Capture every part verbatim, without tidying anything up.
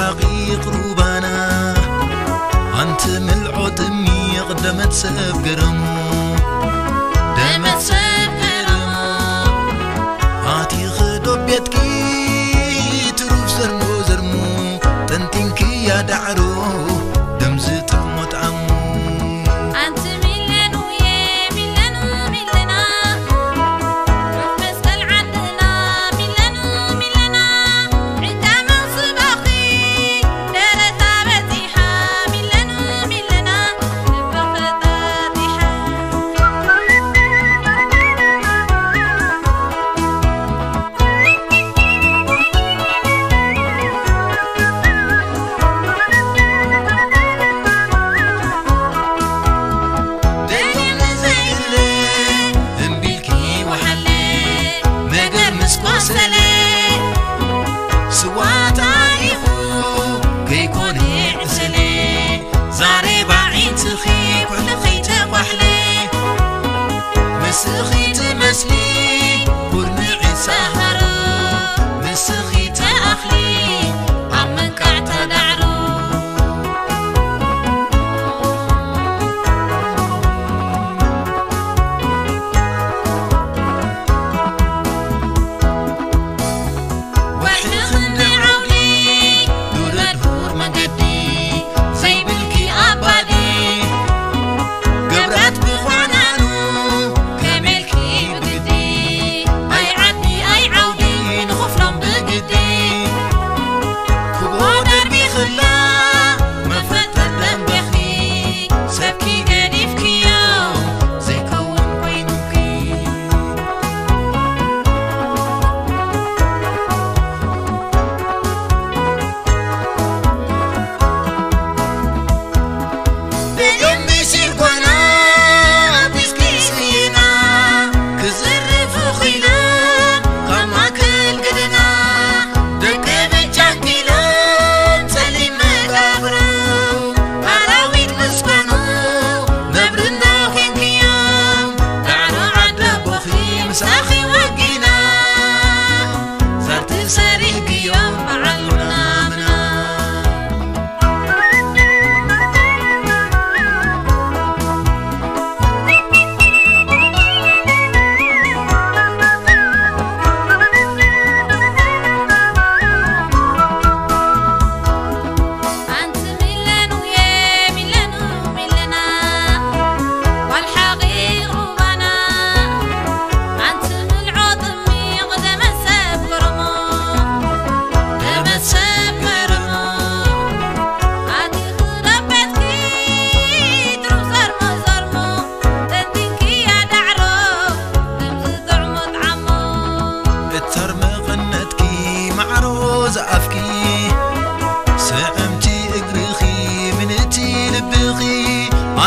حقي قروبانا أنت من العدمي قدمت سب قرمو دمت سب قرمو عاتي خدو بيتكي تروف زرمو زرمو تنتنكي يا دعرو دمزت الموت عمو أنت ملن ويا ملن وملنا رفزت العندنا ملن وملنا عندما صباخي دارت عبتيحة ملن وملنا نبقى مسخيت مسلي برني عساهرة مسخيت أخلي عمن كعتا دعرو وحي خني عولي دور الدور من قدي زي بالكي أبادي قبرات بخوانا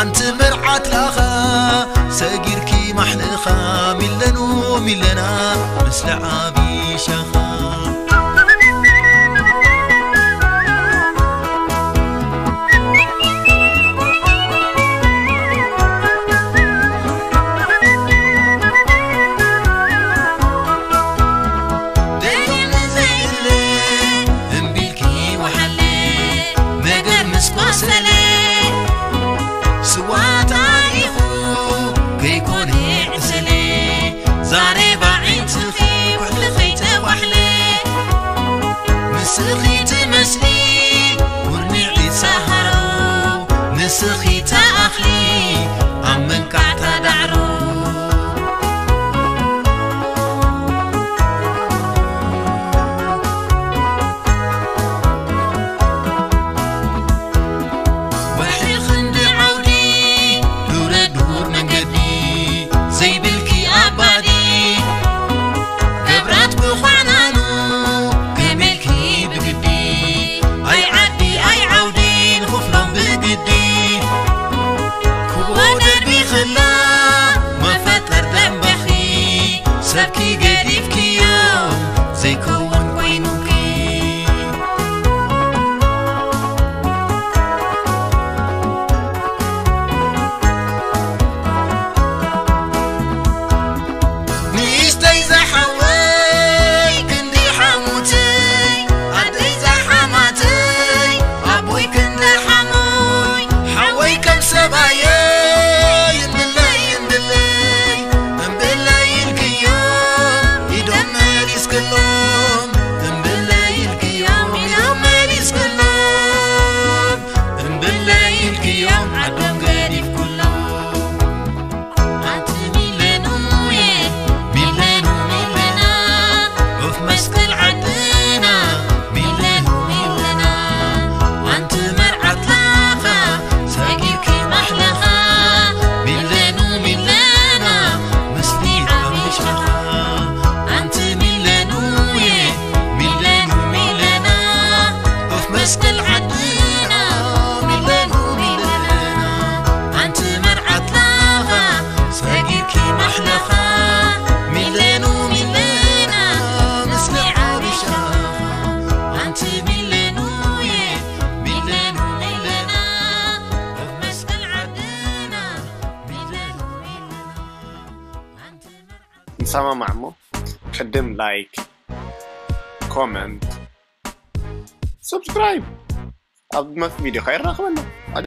أنت مرعت لخا ساقيركي محلخا ملن وملنا مثل عابي شخا كيكون عسلي زاري باعين تخي كل خيته وحلي نسمع معمو قدم لايك كومنت سبسكرايب قبل ما في فيديو خير رقمنا.